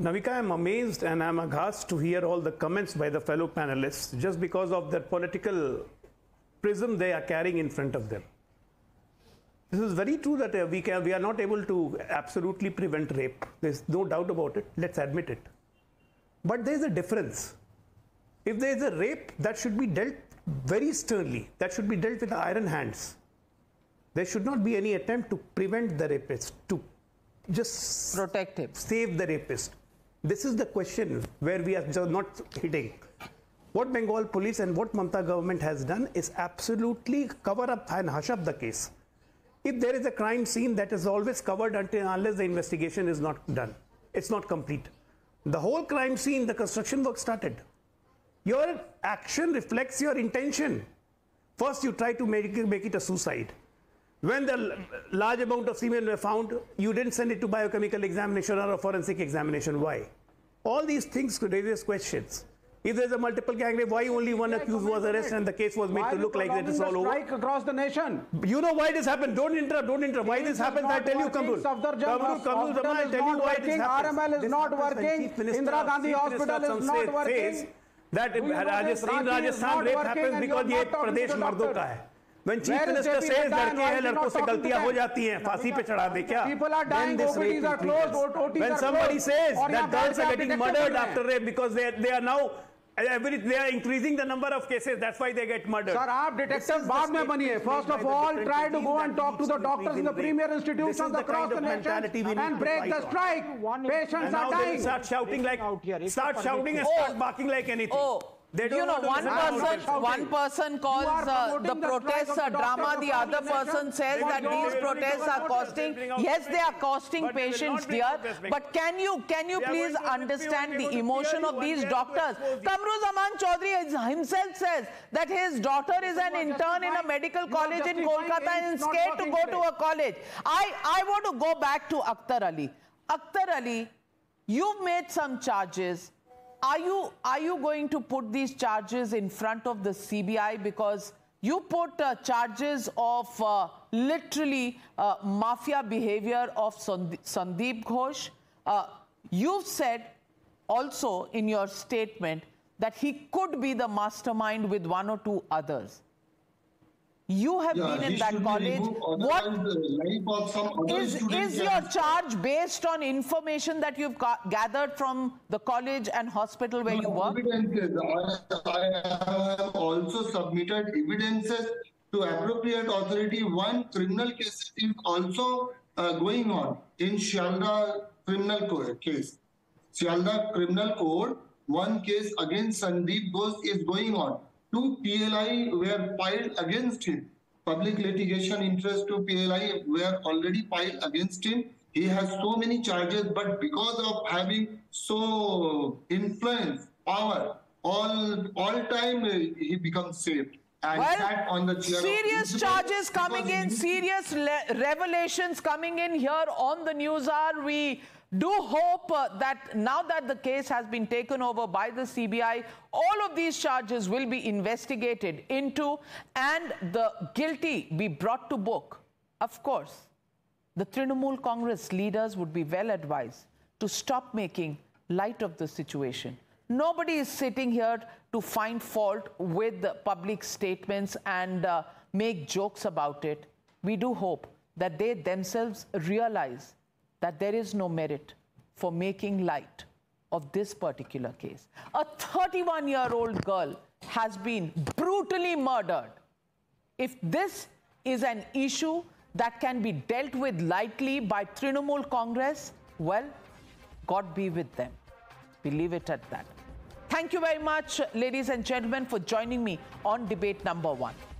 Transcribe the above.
Navika, I'm amazed and I'm aghast to hear all the comments by the fellow panelists just because of their political prism they are carrying in front of them. This is very true that we are not able to absolutely prevent rape. There's no doubt about it. Let's admit it. But there's a difference. If there's a rape, that should be dealt very sternly. That should be dealt with iron hands. There should not be any attempt to prevent the rapist, to just protect him, save the rapist. This is the question where we are just not hitting. What Bengal police and what Mamta government has done is absolutely cover up and hush up the case. If there is a crime scene, that is always covered until unless the investigation is not done. It's not complete. The whole crime scene, the construction work started. Your action reflects your intention. First, you try to make it a suicide. When the large amount of semen were found, you didn't send it to biochemical examination or a forensic examination. Why? All these things could raise questions. If there's a multiple gang rape, why only one accused was arrested and the case was made to look like that it's all over? Strike across the nation. You know why this happened. Don't interrupt. Don't interrupt. Why this happens? I tell you, Kamruz. Kamruz Aman, I tell you why this happens. RML is not working. Indra Gandhi Hospital is not working. That Rajasthan rape happens because ये प्रदेश मर्दों का है. When Chief Minister says लड़के हैं लड़कों से गलतियां हो जाती हैं फांसी पे चढ़ा दे क्या? When somebody says that girls are getting murdered after rape because they are now they are increasing the number of cases, that's why they get murdered. Sir, आप detective बाद में बनिए. First of all, try to go and talk to the doctors in the premier institutions across the nation and break the strike. Patients are dying. Start shouting and start barking like anything. You know, one person calls the protests a drama, the other person says that these protests are costing, yes, they are costing patients, dear, but can you please understand the emotion of these doctors? Kamruz Aman Chaudhry himself says that his daughter is an intern in a medical college in Kolkata and is scared to go to a college. I want to go back to Akhtar Ali. Akhtar Ali, you've made some charges. Are you going to put these charges in front of the CBI? Because you put charges of literally mafia behavior of Sandeep Ghosh. You've said also in your statement that he could be the mastermind with one or two others. You have been in that college. What is your charge based on information that you've gathered from the college and hospital where you work? I have also submitted evidences to appropriate authority. One criminal case is also going on in Shyamda criminal court case. Shyamda criminal court, one case against Sandeep Ghosh is going on. 2 PLI were filed against him. Public litigation interest to PLI were already filed against him. He has so many charges, but because of having so influence, power, all time he becomes saved. And well, sat on the chair. Serious charges coming in, serious revelations coming in here on the News Hour. We do hope that now that the case has been taken over by the CBI, all of these charges will be investigated into and the guilty be brought to book. Of course, the Trinamool Congress leaders would be well advised to stop making light of the situation. Nobody is sitting here to find fault with the public statements and make jokes about it. We do hope that they themselves realize that there is no merit for making light of this particular case. A 31-year-old girl has been brutally murdered. If this is an issue that can be dealt with lightly by Trinamool Congress, well, God be with them. We leave it at that. Thank you very much, ladies and gentlemen, for joining me on debate number 1.